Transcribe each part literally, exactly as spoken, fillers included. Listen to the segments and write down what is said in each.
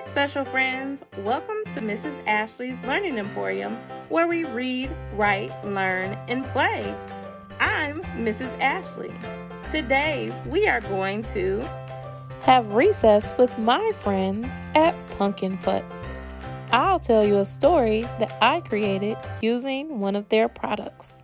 Hi special friends, welcome to Missus Ashlee's Learning Emporium, where we read, write, learn, and play. I'm Missus Ashlee. Today we are going to have recess with my friends at Pumpkinfoots. I'll tell you a story that I created using one of their products.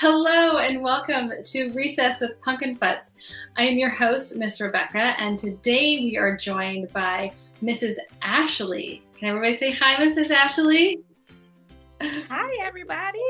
Hello and welcome to Recess with Pumpkinfoots. I am your host, Miss Rebecca, and today we are joined by Missus Ashlee. Can everybody say hi, Missus Ashlee? Hi, everybody.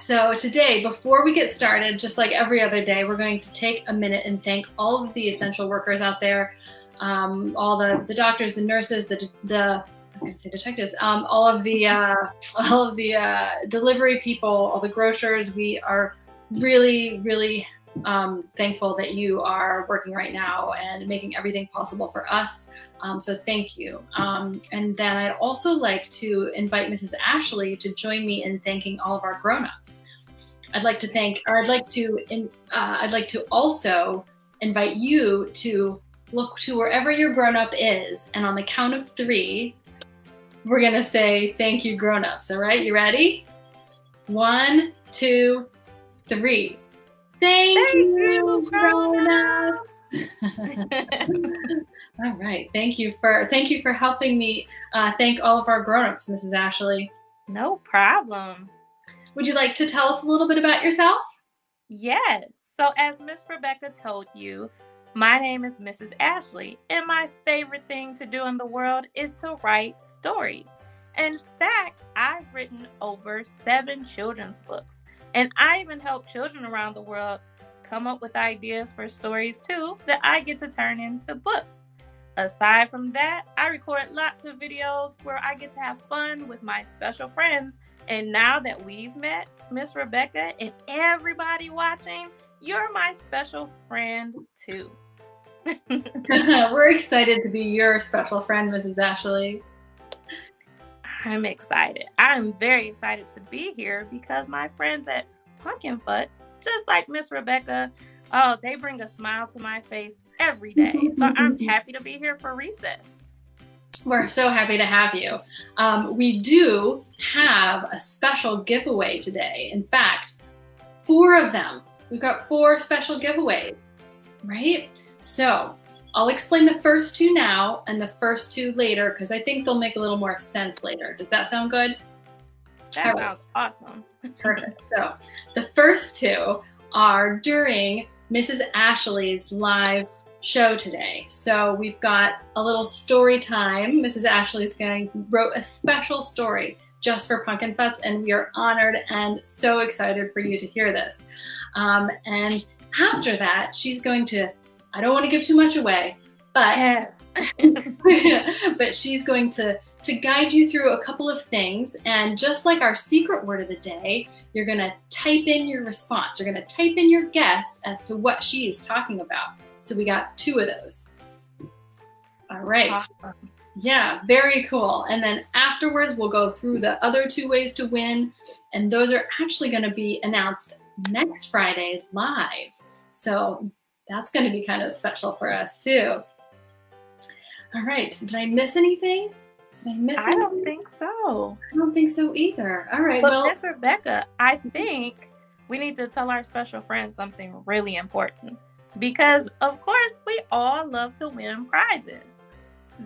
So today, before we get started, just like every other day, we're going to take a minute and thank all of the essential workers out there, um, all the, the doctors, the nurses, the, the I was going to say detectives, um, all of the, uh, all of the uh, delivery people, all the grocers. We are really, really um, thankful that you are working right now and making everything possible for us. Um, so thank you. Um, and then I'd also like to invite Missus Ashlee to join me in thanking all of our grown-ups. I'd like to thank, or I'd like to, in, uh, I'd like to also invite you to look to wherever your grown-up is, and on the count of three, we're gonna say thank you, grown-ups. All right, you ready? One, two, three. Thank, thank you, you grown-ups. All right, thank you for thank you for helping me uh, thank all of our grown-ups, Missus Ashlee. No problem. Would you like to tell us a little bit about yourself? Yes. So as Miss Rebecca told you, my name is Missus Ashlee, and my favorite thing to do in the world is to write stories. In fact, I've written over seven children's books, and I even help children around the world come up with ideas for stories too that I get to turn into books. Aside from that, I record lots of videos where I get to have fun with my special friends. And now that we've met, Miss Rebecca and everybody watching, you're my special friend too. We're excited to be your special friend, Missus Ashlee. I'm excited. I'm very excited to be here because my friends at Pumpkinfoots, just like Miss Rebecca, oh, they bring a smile to my face every day. So I'm happy to be here for recess. We're so happy to have you. Um, we do have a special giveaway today. In fact, four of them. We've got four special giveaways, right? So I'll explain the first two now and the first two later because I think they'll make a little more sense later. Does that sound good? That sounds awesome. Perfect. So the first two are during Missus Ashlee's live show today. So we've got a little story time. Missus Ashlee's going wrote a special story just for Pumpkinfoots, and we are honored and so excited for you to hear this. Um, and after that, she's going to, I don't want to give too much away, but, yes. But she's going to, to guide you through a couple of things. And just like our secret word of the day, you're going to type in your response. You're going to type in your guess as to what she is talking about. So we got two of those. All right. Awesome. Yeah, very cool. And then afterwards, we'll go through the other two ways to win. And those are actually going to be announced next Friday live. So that's going to be kind of special for us too. All right. Did I miss anything? Did I miss I anything? don't think so. I don't think so either. All right. But well, Miss Rebecca, I think we need to tell our special friends something really important because, of course, we all love to win prizes.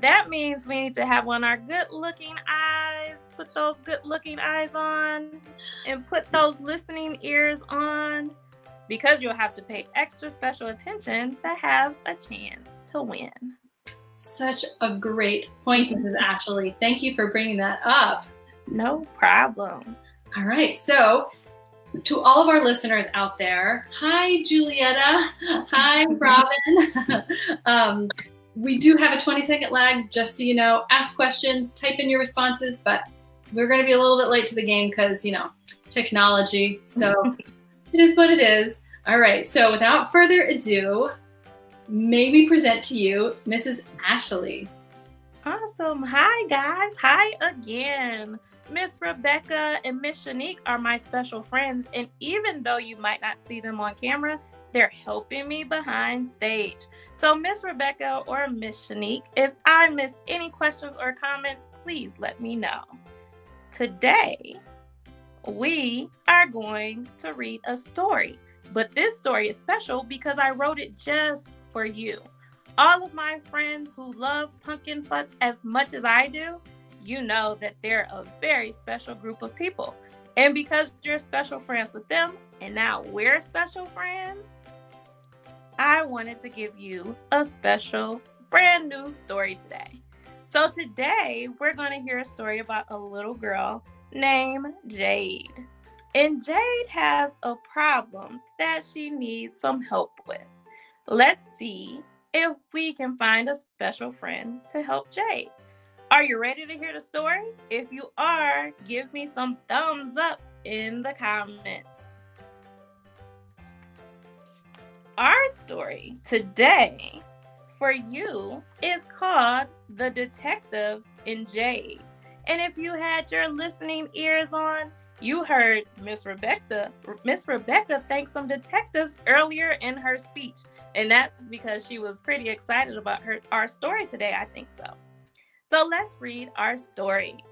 That means we need to have on our good-looking eyes, put those good-looking eyes on, and put those listening ears on, because you'll have to pay extra special attention to have a chance to win. Such a great point, Missus Ashlee. Thank you for bringing that up. No problem. All right, so to all of our listeners out there, hi, Julietta. Hi, Robin. um, We do have a twenty second lag, just so you know. Ask questions, type in your responses, but we're going to be a little bit late to the game because, you know, technology. So it is what it is. All right, so without further ado, may we present to you Missus Ashlee. Awesome. Hi, guys. Hi again. Miss Rebecca and Miss Shanique are my special friends, and even though you might not see them on camera, they're helping me behind stage. So Miss Rebecca or Miss Shanique, if I miss any questions or comments, please let me know. Today, we are going to read a story, but this story is special because I wrote it just for you. All of my friends who love pumpkin futz as much as I do, you know that they're a very special group of people. And because you're special friends with them, and now we're special friends, I wanted to give you a special brand new story today. So today we're gonna hear a story about a little girl named Jade. And Jade has a problem that she needs some help with. Let's see if we can find a special friend to help Jade. Are you ready to hear the story? If you are, give me some thumbs up in the comments. Our story today for you is called The Detective and Jade. And if you had your listening ears on, you heard Miss Rebecca. Miss Rebecca thanked some detectives earlier in her speech. And that's because she was pretty excited about her our story today, I think so. So let's read our story,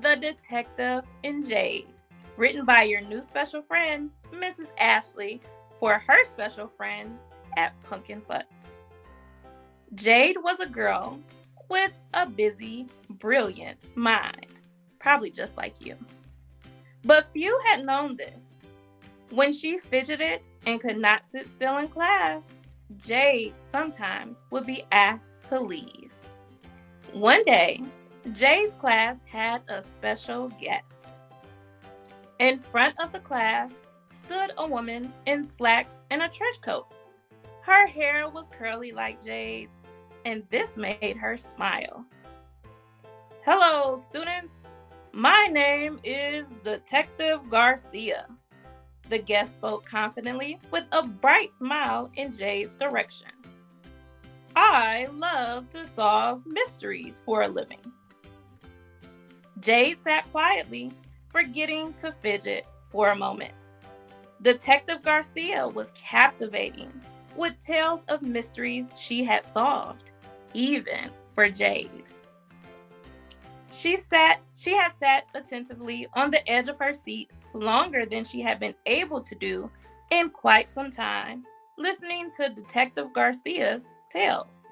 The Detective and Jade, written by your new special friend, Missus Ashlee, for her special friends at Pumpkin Futz. Jade was a girl with a busy, brilliant mind, probably just like you. But few had known this. When she fidgeted and could not sit still in class, Jade sometimes would be asked to leave. One day, Jade's class had a special guest. In front of the class stood a woman in slacks and a trench coat. Her hair was curly like Jade's, and this made her smile. "Hello, students. My name is Detective Garcia." The guest spoke confidently with a bright smile in Jade's direction. "I love to solve mysteries for a living." Jade sat quietly, forgetting to fidget for a moment. Detective Garcia was captivating with tales of mysteries she had solved, even for Jade. She sat, she had sat attentively on the edge of her seat longer than she had been able to do in quite some time, listening to Detective Garcia's tales.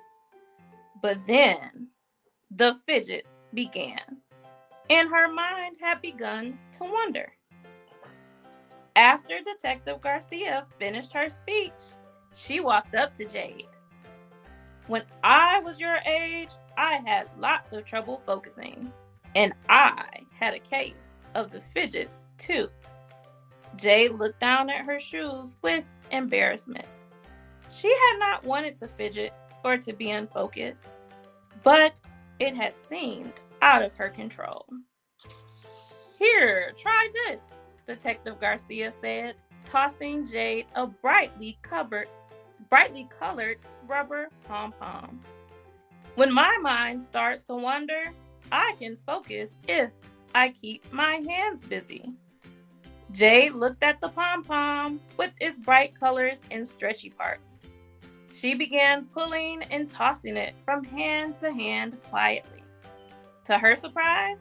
But then the fidgets began, and her mind had begun to wander. After Detective Garcia finished her speech, she walked up to Jade. "When I was your age, I had lots of trouble focusing, and I had a case of the fidgets too." Jade looked down at her shoes with embarrassment. She had not wanted to fidget or to be unfocused, but it had seemed out of her control. "Here, try this," Detective Garcia said, tossing Jade a brightly covered, brightly colored rubber pom-pom. "When my mind starts to wander, I can focus if I keep my hands busy." Jade looked at the pom-pom with its bright colors and stretchy parts. She began pulling and tossing it from hand to hand quietly. To her surprise,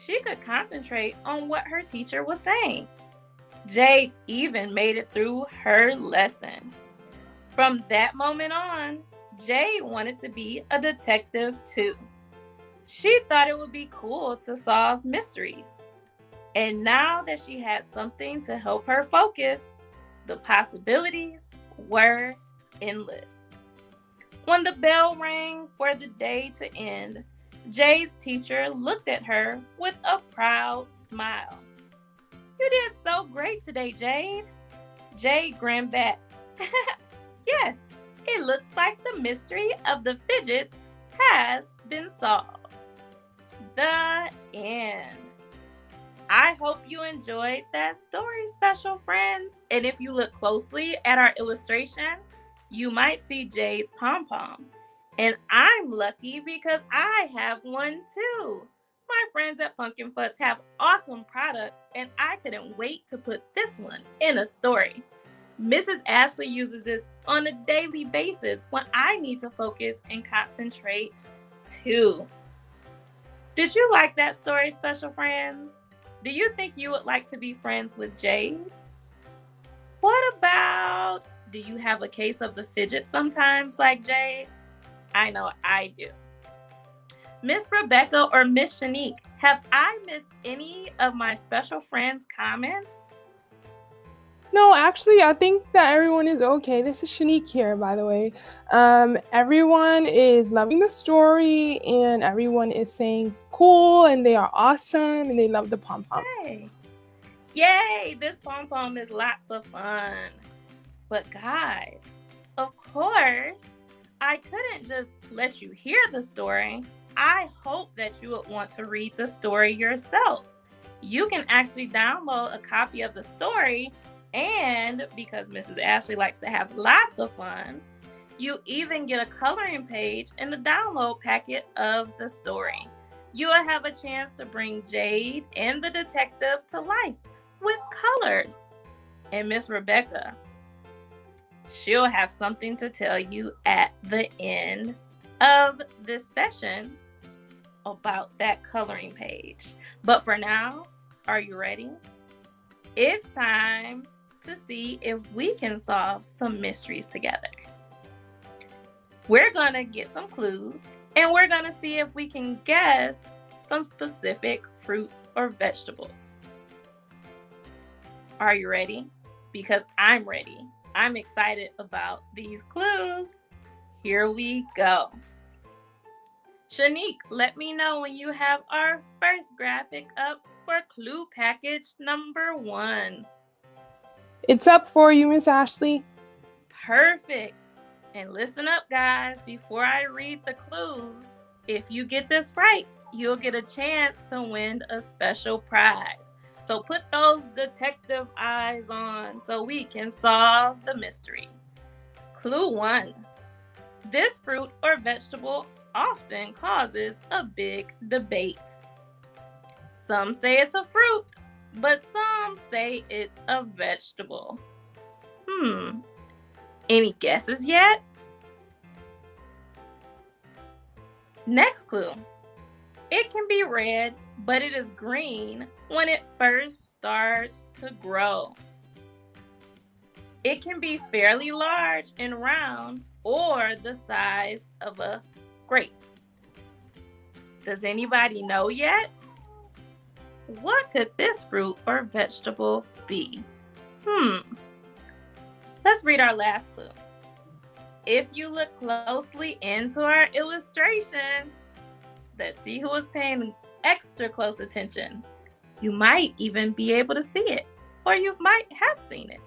she could concentrate on what her teacher was saying. Jade even made it through her lesson. From that moment on, Jade wanted to be a detective too. She thought it would be cool to solve mysteries. And now that she had something to help her focus, the possibilities were endless. When the bell rang for the day to end, Jade's teacher looked at her with a proud smile. "You did so great today, Jade." Jade grinned back. "Yes, it looks like the mystery of the fidgets has been solved." The end. I hope you enjoyed that story, special friends. And if you look closely at our illustration, you might see Jade's pom-pom. And I'm lucky because I have one too. My friends at Pumpkin Futz have awesome products, and I couldn't wait to put this one in a story. Missus Ashlee uses this on a daily basis when I need to focus and concentrate too. Did you like that story, special friends? Do you think you would like to be friends with Jade? What about, do you have a case of the fidget sometimes like Jade? I know I do. Miss Rebecca or Miss Shanique, have I missed any of my special friends' comments? No, actually, I think that everyone is okay. This is Shanique here, by the way. Um, everyone is loving the story, and everyone is saying cool, and they are awesome, and they love the pom-pom. Hey. Yay, this pom-pom is lots of fun. But guys, of course, I couldn't just let you hear the story. I hope that you would want to read the story yourself. You can actually download a copy of the story, and because Missus Ashlee likes to have lots of fun, you even get a coloring page in the download packet of the story. You will have a chance to bring Jade and the detective to life with colors. And Miss Rebecca, she'll have something to tell you at the end of this session about that coloring page. But for now, are you ready? It's time to see if we can solve some mysteries together. We're gonna get some clues, and we're gonna see if we can guess some specific fruits or vegetables. Are you ready? Because I'm ready. I'm excited about these clues. Here we go. Shanique, let me know when you have our first graphic up for clue package number one. It's up for you, Miss Ashlee. Perfect. And listen up, guys, before I read the clues, if you get this right, you'll get a chance to win a special prize. So put those detective eyes on so we can solve the mystery. Clue one. This fruit or vegetable often causes a big debate. Some say it's a fruit, but some say it's a vegetable. Hmm. Any guesses yet? Next clue. It can be red, but it is green when it first starts to grow. It can be fairly large and round, or the size of a grape. Does anybody know yet? What could this fruit or vegetable be? Hmm. Let's read our last clue. If you look closely into our illustration, let's see who is paying extra close attention. You might even be able to see it, or you might have seen it.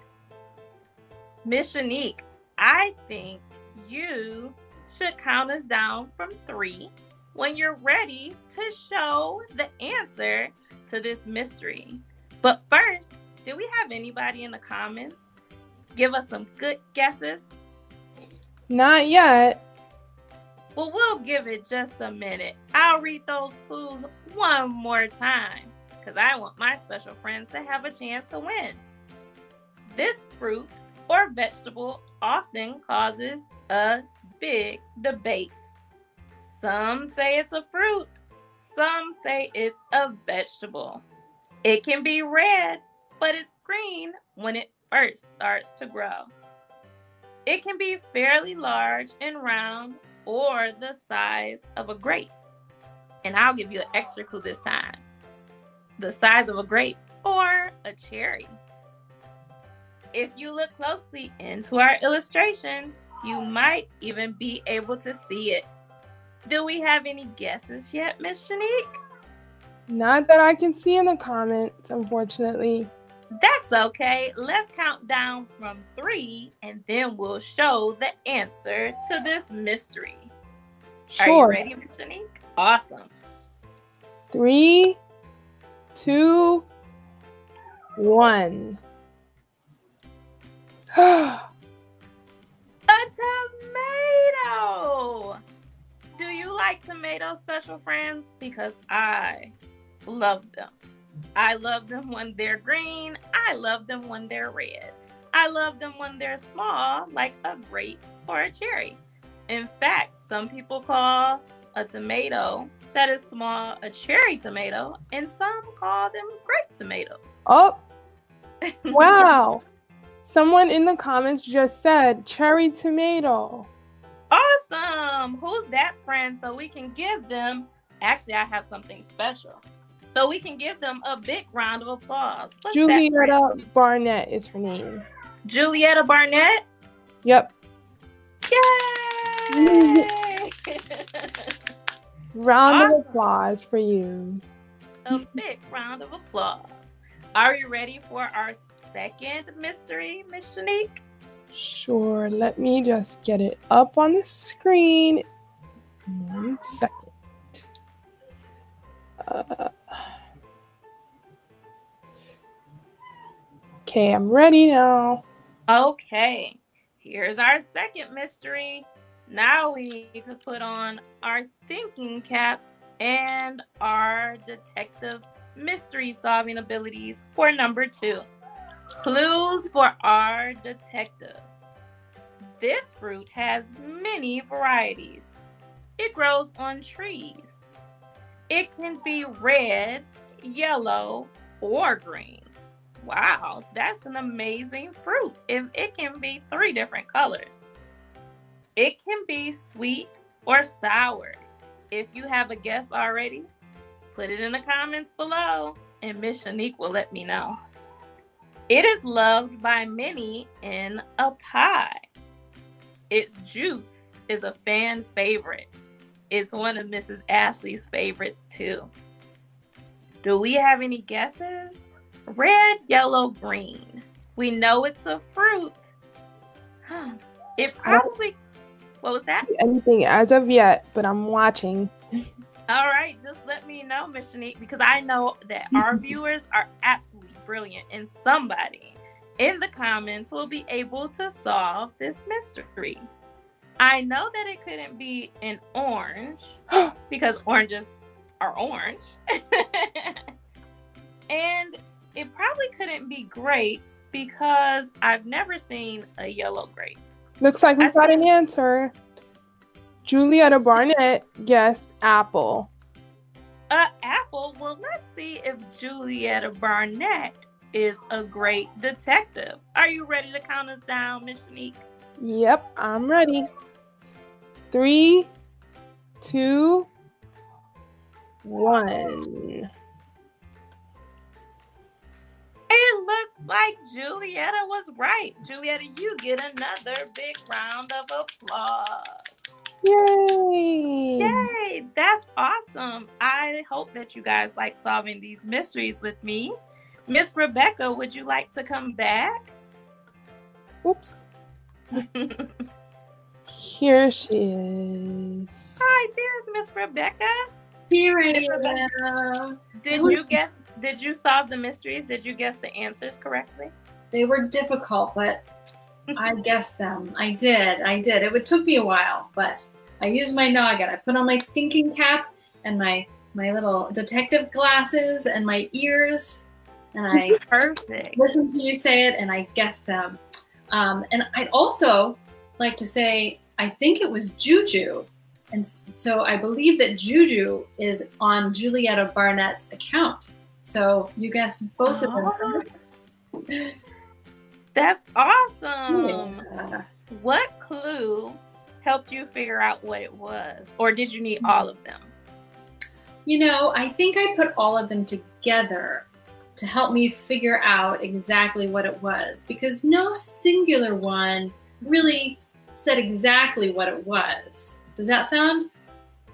Miss Shanique, I think you should count us down from three when you're ready to show the answer to this mystery. But first, do we have anybody in the comments? Give us some good guesses. Not yet. Well, we'll give it just a minute. I'll read those clues one more time because I want my special friends to have a chance to win. This fruit or vegetable often causes a big debate. Some say it's a fruit, some say it's a vegetable. It can be red, but it's green when it first starts to grow. It can be fairly large and round, or the size of a grape. And I'll give you an extra clue this time. The size of a grape or a cherry. If you look closely into our illustration, you might even be able to see it. Do we have any guesses yet, Miss Shanique? Not that I can see in the comments, unfortunately. That's okay. Let's count down from three, and then we'll show the answer to this mystery. Sure. Are you ready, Miss Shanique? Awesome. Three, two, one. A tomato! Do you like tomatoes, special friends? Because I love them. I love them when they're green. I love them when they're red. I love them when they're small, like a grape or a cherry. In fact, some people call a tomato that is small a cherry tomato, and some call them grape tomatoes. Oh, wow. Someone in the comments just said cherry tomato. Awesome. Who's that, friend? So we can give them, actually, I have something special. So we can give them a big round of applause. What's Julietta Barnett is her name. Julietta Barnett? Yep. Yay! Round awesome. Of applause for you. A big round of applause. Are you ready for our second mystery, Miss Shanique? Sure. Let me just get it up on the screen. One second. Uh, okay, I'm ready now. Okay, here's our second mystery. Now we need to put on our thinking caps and our detective mystery solving abilities for number two. Clues for our detectives. This fruit has many varieties. It grows on trees. It can be red, yellow, or green. Wow, that's an amazing fruit. If it can be three different colors. It can be sweet or sour. If you have a guess already, put it in the comments below and Miss Shanique will let me know. It is loved by many in a pie. Its juice is a fan favorite. It's one of Missus Ashley's favorites too. Do we have any guesses? Red, yellow, green. We know it's a fruit. Huh. It probably, what was that? I don't see anything as of yet, but I'm watching. All right, just let me know, Miss Shanique, because I know that our viewers are absolutely brilliant and somebody in the comments will be able to solve this mystery. I know that it couldn't be an orange because oranges are orange. And it probably couldn't be grapes because I've never seen a yellow grape. Looks like we got an answer. Julietta Barnett guessed apple. Uh, apple? Well, let's see if Julietta Barnett is a great detective. Are you ready to count us down, Miss Shanique? Yep, I'm ready. Three, two, one. It looks like Julietta was right. Julietta, you get another big round of applause. Yay! Yay, that's awesome. I hope that you guys like solving these mysteries with me. Miss Rebecca, would you like to come back? Oops. Here she is. Hi, there's Miss Rebecca. Here I am. Did you guess? Did you solve the mysteries? Did you guess the answers correctly? They were difficult, but I guessed them. I did. I did. It took me a while, but I used my noggin. I put on my thinking cap and my my little detective glasses and my ears, and I perfect listened to you say it, and I guessed them. Um, and I'd also like to say, I think it was Juju. And so I believe that Juju is on Julietta Barnett's account. So you guessed both of them. That's awesome. Yeah. What clue helped you figure out what it was? Or did you need all of them? You know, I think I put all of them together to help me figure out exactly what it was, because no singular one really said exactly what it was. Does that sound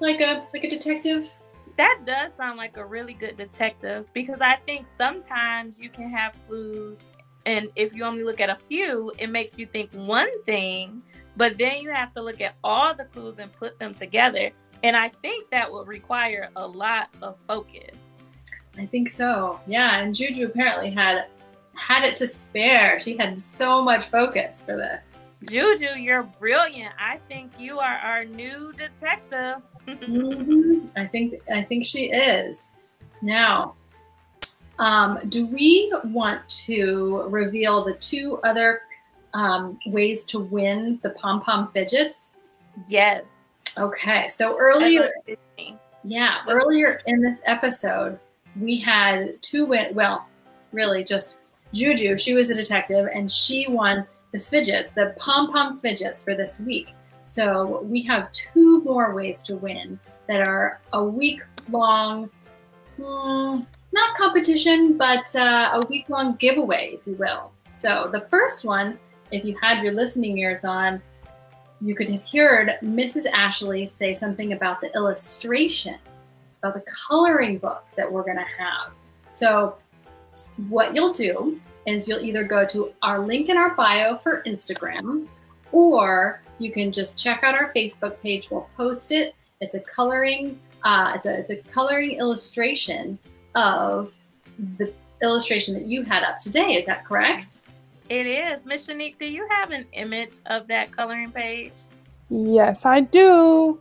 like a like a detective? That does sound like a really good detective, because I think sometimes you can have clues and if you only look at a few, it makes you think one thing, but then you have to look at all the clues and put them together. And I think that will require a lot of focus. I think so. Yeah, and Juju apparently had had it to spare. She had so much focus for this. Juju, you're brilliant. I think you are our new detective. mm-hmm. I think I think she is. Now, um, do we want to reveal the two other um, ways to win the pom-pom fidgets? Yes. Okay. So earlier, yeah, earlier in this episode, we had two win. Well, really, just Juju. She was a detective, and she won the fidgets, the pom-pom fidgets for this week. So we have two more ways to win that are a week-long, mm, not competition, but uh, a week-long giveaway, if you will. So the first one, if you had your listening ears on, you could have heard Missus Ashlee say something about the illustration, about the coloring book that we're gonna have. So what you'll do is you'll either go to our link in our bio for Instagram, or you can just check out our Facebook page. We'll post it. It's a coloring, uh, it's a, it's a coloring illustration of the illustration that you had up today. Is that correct? It is. Miss Shanique, do you have an image of that coloring page? Yes, I do.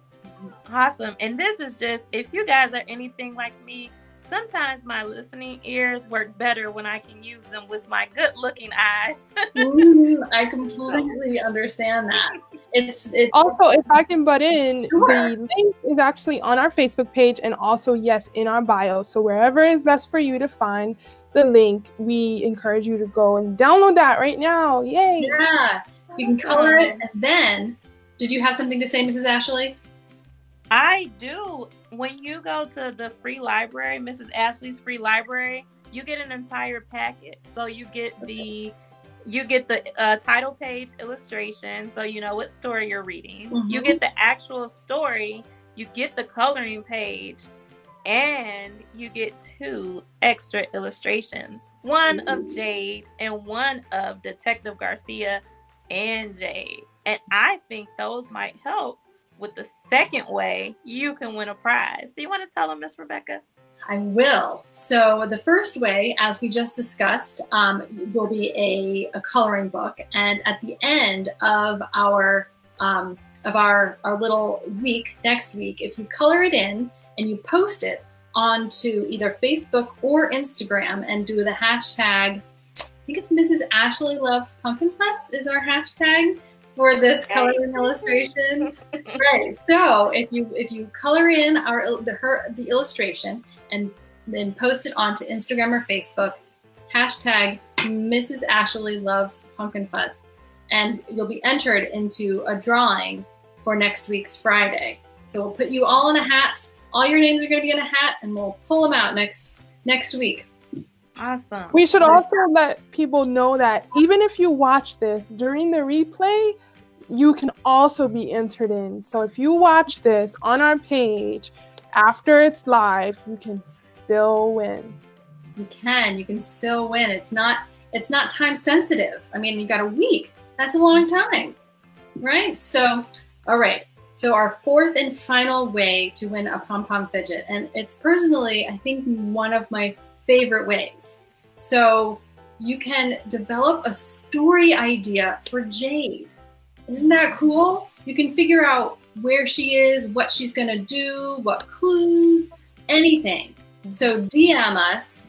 Awesome. And this is just, if you guys are anything like me, sometimes my listening ears work better when I can use them with my good-looking eyes. Ooh, I completely understand that. It's, it's also, if I can butt in, sure. The link is actually on our Facebook page and also, yes, in our bio. So wherever is best for you to find the link, we encourage you to go and download that right now. Yay! Yeah, you can color it. And then, did you have something to say, Missus Ashlee? I do. When you go to the free library, Missus Ashlee's free library, you get an entire packet. So you get the you get the uh, title page illustration, so you know what story you're reading. Mm-hmm. You get the actual story. You get the coloring page. And you get two extra illustrations, one Ooh. Of Jade and one of Detective Garcia and Jade. And I think those might help with the second way you can win a prize. Do you want to tell them, Miss Rebecca? I will. So the first way, as we just discussed, um, will be a, a coloring book. And at the end of our, um, of our, our little week, next week, if you color it in, and you post it onto either Facebook or Instagram and do the hashtag, I think it's Missus Ashlee Loves Pumpkin Putts is our hashtag for this coloring illustration. Right, so if you if you color in our the, her, the illustration and then post it onto Instagram or Facebook, hashtag Missus Ashlee Loves Pumpkin Putts, and you'll be entered into a drawing for next week's Friday. So we'll put you all in a hat. All your names are going to be in a hat, and we'll pull them out next next week. Awesome. We should also let people know that even if you watch this during the replay, you can also be entered in. So if you watch this on our page after it's live, you can still win. You can. You can still win. It's not. It's not time sensitive. I mean, you got a week. That's a long time, right? So, all right. So our fourth and final way to win a pom-pom fidget, and it's personally, I think, one of my favorite ways. So you can develop a story idea for Jade. Isn't that cool? You can figure out where she is, what she's gonna do, what clues, anything. So D M us,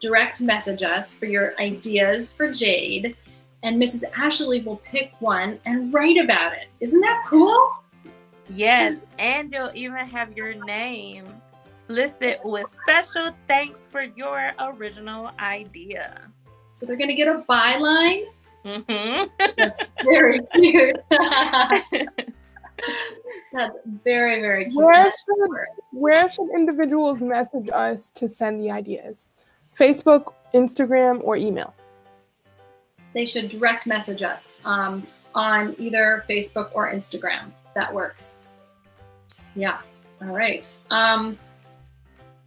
direct message us for your ideas for Jade, and Missus Ashlee will pick one and write about it. Isn't that cool? Yes, and you'll even have your name listed with special thanks for your original idea. So they're going to get a byline? Mm-hmm. That's very cute. That's very, very cute. Where should, where should individuals message us to send the ideas? Facebook, Instagram, or email? They should direct message us um, on either Facebook or Instagram. That works. Yeah. All right. Um,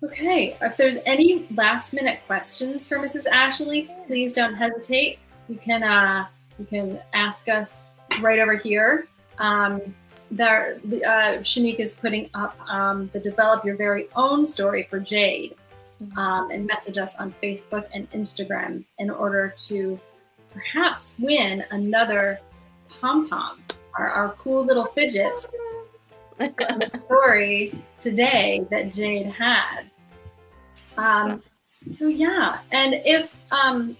okay. If there's any last minute questions for Missus Ashlee, please don't hesitate. You can, uh, you can ask us right over here. Um, there, uh, Shanique is putting up um, the Develop Your Very Own Story for Jade. um, and message us on Facebook and Instagram in order to perhaps win another pom-pom, our, our cool little fidget from the story today that Jade had. Um, so yeah, and if um,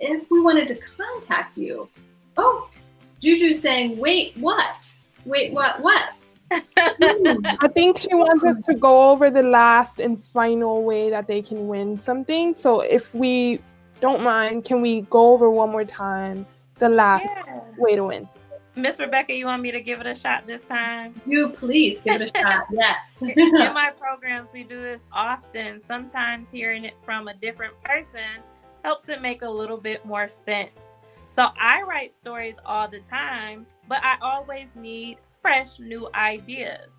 if we wanted to contact you, oh, Juju's saying, wait, what? Wait, what, what? I think she wants us to go over the last and final way that they can win something. So if we don't mind, can we go over one more time the last yeah. way to win? Miss Rebecca, you want me to give it a shot this time? You please give it a shot, yes. In my programs, we do this often. Sometimes hearing it from a different person helps it make a little bit more sense. So I write stories all the time, but I always need fresh new ideas.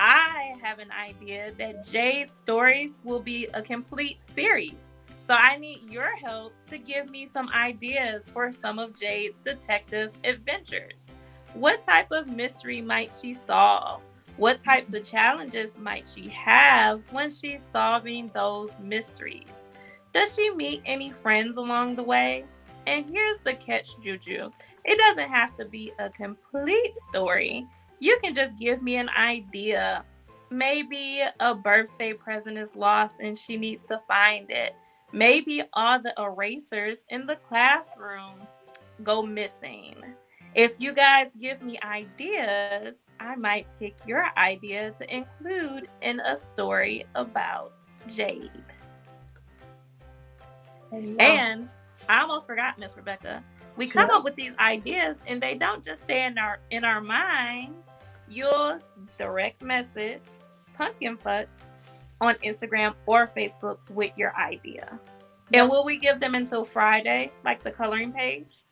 I have an idea that Jade's stories will be a complete series. So I need your help to give me some ideas for some of Jade's detective adventures. What type of mystery might she solve? What types of challenges might she have when she's solving those mysteries? Does she meet any friends along the way? And here's the catch, Juju. It doesn't have to be a complete story. You can just give me an idea. Maybe a birthday present is lost and she needs to find it. Maybe all the erasers in the classroom go missing. If you guys give me ideas, I might pick your idea to include in a story about Jade. And I almost forgot, Miss Rebecca. We come up with these ideas and they don't just stay in our in our mind. You'll direct message Pumpkin Futz on Instagram or Facebook with your idea. And will we give them until Friday, like the coloring page?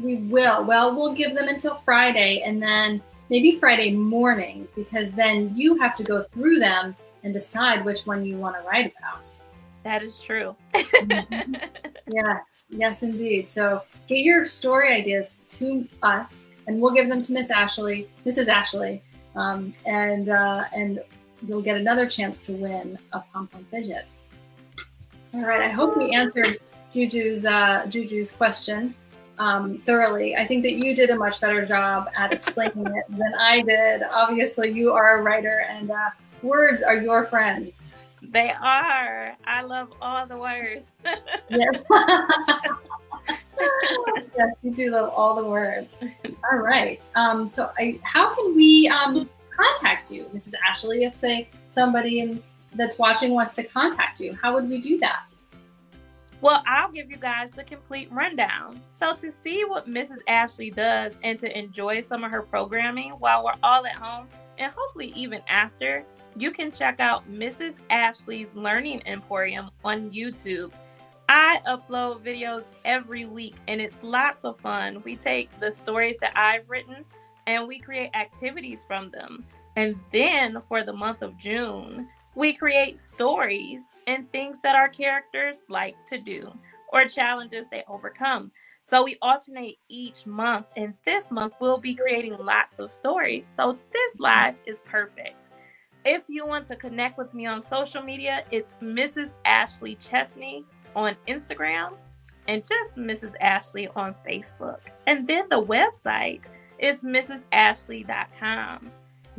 We will. Well, we'll give them until Friday and then maybe Friday morning, because then you have to go through them and decide which one you want to write about. That is true. Mm-hmm. Yes, yes, indeed. So get your story ideas to us, and we'll give them to Miss Ashlee, Missus Ashlee, um, and uh, and you'll get another chance to win a pom-pom fidget. All right. I hope we answered Juju's uh, Juju's question um, thoroughly. I think that you did a much better job at explaining it than I did. Obviously, you are a writer, and uh, words are your friends. They are. I love all the words. Yes. Yes, you do love all the words. All right. Um, so I, how can we um, contact you, Missus Ashlee, if, say, somebody in, that's watching wants to contact you? How would we do that? Well, I'll give you guys the complete rundown. So to see what Missus Ashlee does and to enjoy some of her programming while we're all at home, and hopefully even after, you can check out Missus Ashlee's Learning Emporium on YouTube. I upload videos every week and it's lots of fun. We take the stories that I've written and we create activities from them. And then for the month of June, we create stories and things that our characters like to do or challenges they overcome. So we alternate each month, and this month we'll be creating lots of stories. So this live is perfect. If you want to connect with me on social media, it's Missus Ashlee Chesney on Instagram and just Missus Ashlee on Facebook. And then the website is M R S ashley dot com.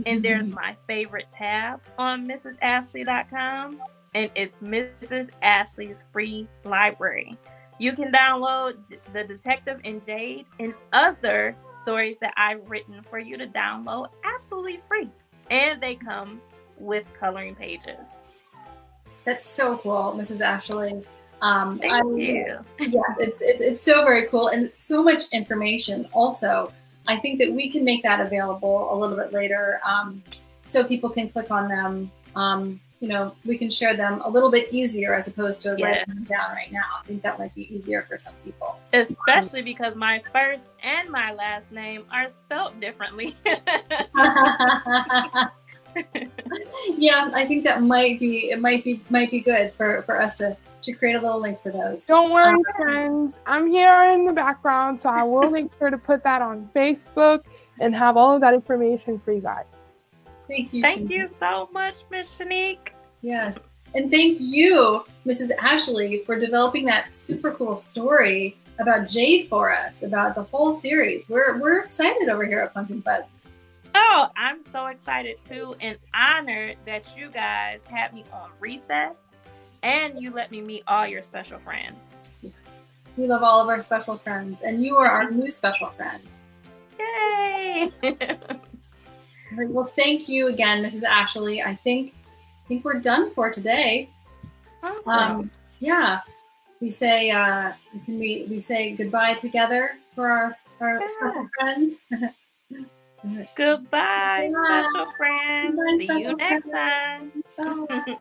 And there's my favorite tab on M R S ashley dot com, and it's Missus Ashlee's Free Library. You can download The Detective and Jade and other stories that I've written for you to download absolutely free. And they come with coloring pages. That's so cool, Missus Ashlee. Um, Thank I, you. Yeah, it's, it's, it's so very cool. And so much information also. I think that we can make that available a little bit later um, so people can click on them. Um, you know, we can share them a little bit easier as opposed to yes. writing them down right now. I think that might be easier for some people. Especially um, because my first and my last name are spelt differently. Yeah, I think that might be, it might be, might be good for, for us to, to create a little link for those. Don't worry, um, friends. I'm here in the background, so I will make sure to put that on Facebook and have all of that information for you guys. Thank you. Thank Shanique. you so much, Miss Shanique. Yeah. And thank you, Missus Ashlee, for developing that super cool story about Jade for us, about the whole series. We're, we're excited over here at Pumpkin Fuzz. Oh, I'm so excited too, and honored that you guys had me on recess and you let me meet all your special friends. Yes. We love all of our special friends, and you are our new special friend. Yay! Well, thank you again, Missus Ashlee. I think I think we're done for today. Awesome. Um, yeah, we say uh, can we we say goodbye together for our our yeah. special friends. Goodbye, goodbye, special friends. Goodbye, See special you next friends. time. Bye.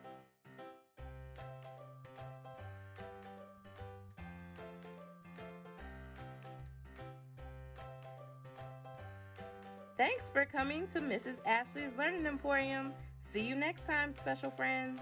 Thanks for coming to Missus Ashlee's Learning Emporium. See you next time, special friends.